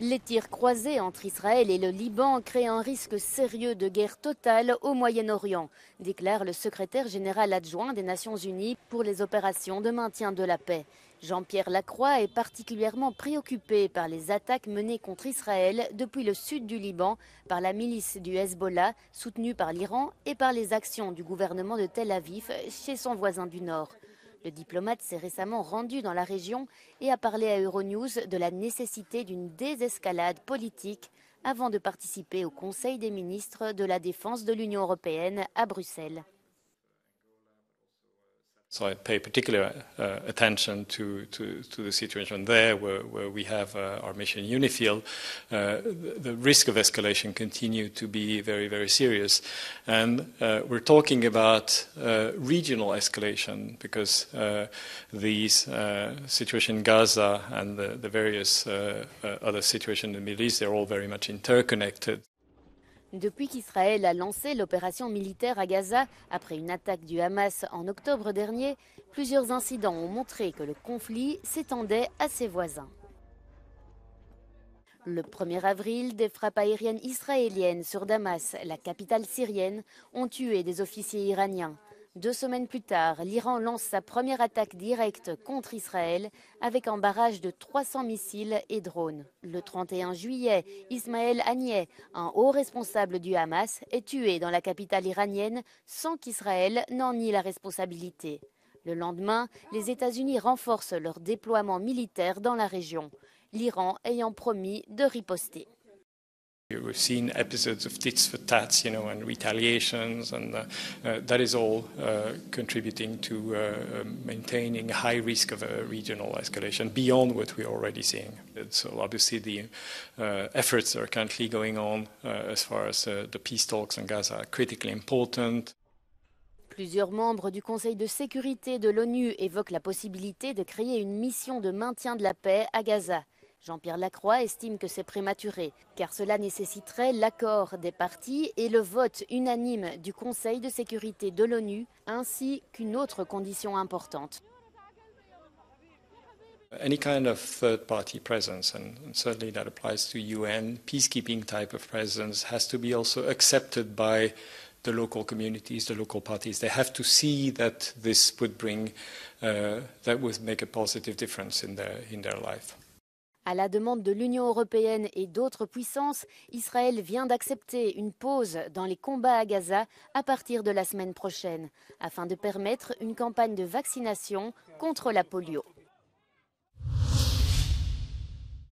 Les tirs croisés entre Israël et le Liban créent un risque sérieux de guerre totale au Moyen-Orient, déclare le secrétaire général adjoint des Nations Unies pour les opérations de maintien de la paix. Jean-Pierre Lacroix est particulièrement préoccupé par les attaques menées contre Israël depuis le sud du Liban par la milice du Hezbollah, soutenue par l'Iran, et par les actions du gouvernement de Tel Aviv chez son voisin du Nord. Le diplomate s'est récemment rendu dans la région et a parlé à Euronews de la nécessité d'une désescalade politique avant de participer au Conseil des ministres de la Défense de l'Union européenne à Bruxelles. So I pay particular attention to the situation there, where we have our mission UNIFIL. The risk of escalation continues to be very, very serious, and we're talking about regional escalation because these situation in Gaza and the various other situations in the Middle East, they're all very much interconnected. Depuis qu'Israël a lancé l'opération militaire à Gaza, après une attaque du Hamas en octobre dernier, plusieurs incidents ont montré que le conflit s'étendait à ses voisins. Le 1er avril, des frappes aériennes israéliennes sur Damas, la capitale syrienne, ont tué des officiers iraniens. 2 semaines plus tard, l'Iran lance sa première attaque directe contre Israël avec un barrage de 300 missiles et drones. Le 31 juillet, Ismaël Haniyeh, un haut responsable du Hamas, est tué dans la capitale iranienne sans qu'Israël n'en nie la responsabilité. Le lendemain, les États-Unis renforcent leur déploiement militaire dans la région, l'Iran ayant promis de riposter. We've seen episodes of tits for tats, you know, and retaliations, and that is all contributing to maintaining a high risk of a regional escalation beyond what we're already seeing. So obviously the efforts that are currently going on as far as the peace talks in Gaza are critically important. Plusieurs membres du Conseil de sécurité de l'ONU évoquent la possibilité de créer une mission de maintien de la paix à Gaza. Jean-Pierre Lacroix estime que c'est prématuré, car cela nécessiterait l'accord des parties et le vote unanime du Conseil de sécurité de l'ONU, ainsi qu'une autre condition importante. Any kind of third-party presence, and certainly that applies to UN, peacekeeping type of presence, has to be also accepted by the local communities, the local parties. They have to see that this would bring, that would make a positive difference in their life. À la demande de l'Union européenne et d'autres puissances, Israël vient d'accepter une pause dans les combats à Gaza à partir de la semaine prochaine, afin de permettre une campagne de vaccination contre la polio.